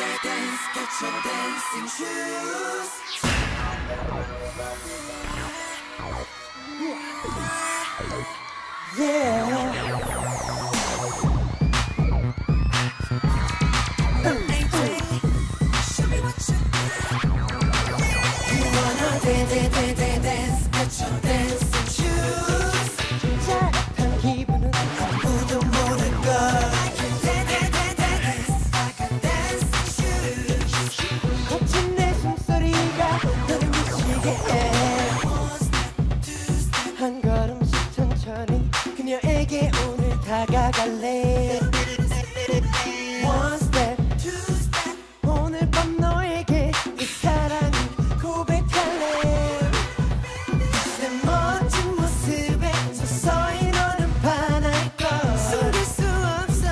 dance, get your dancing shoes. Yeah. Show me what you do. You wanna dance, get your dancing shoes. 착한 기분은 아무도 모를 걸. 다가갈래. One step, two step. 오늘 밤 너에게 이 사랑을 고백할래. 내 멋진 모습에 서서히 너는 반할 걸. 숨길 수 없어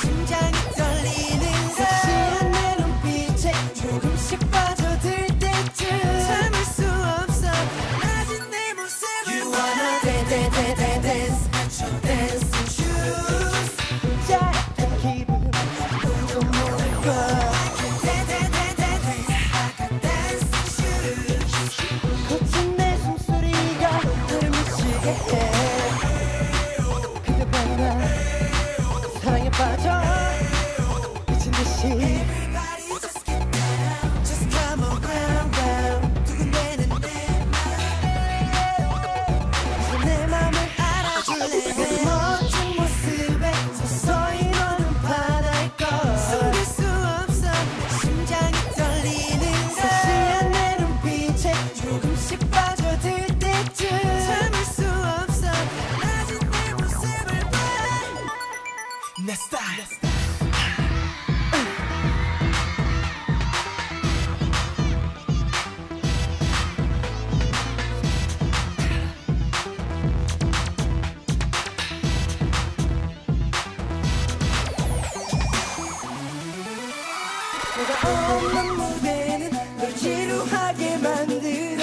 심장이 떨리는 걸. 섹시한 내 눈빛에 조금씩 빠져들 때쯤 참을 수 없어 낮은 내 모습. You wanna dance, at your dance. Everybody just get down, just come on down. 두근대는 내 맘, 이제 내 맘을 알아줄래. 내 멋진 모습에 서서히 너는 반할 걸. 숨길 수 없어 심장이 떨리는 걸. 섹시한 내 눈빛에 조금씩 빠져들 때쯤 참을 수 없어 낮은 내 모습을 봐. 내 스타일. 내가 없는 무대는 널 지루하게 만들어.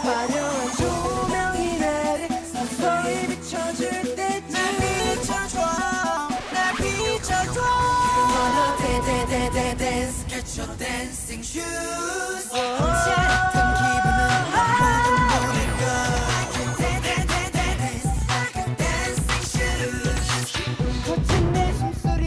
화려한 조명이 나를 서서히 비춰줄 때쯤 날 비춰줘. You wanna dance, get your dancing shoes. 같은 기분은 아무도 모를 걸. I can dance, I can dancing shoes. 거친 내 숨소리.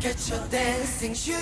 Get your dancing shoes.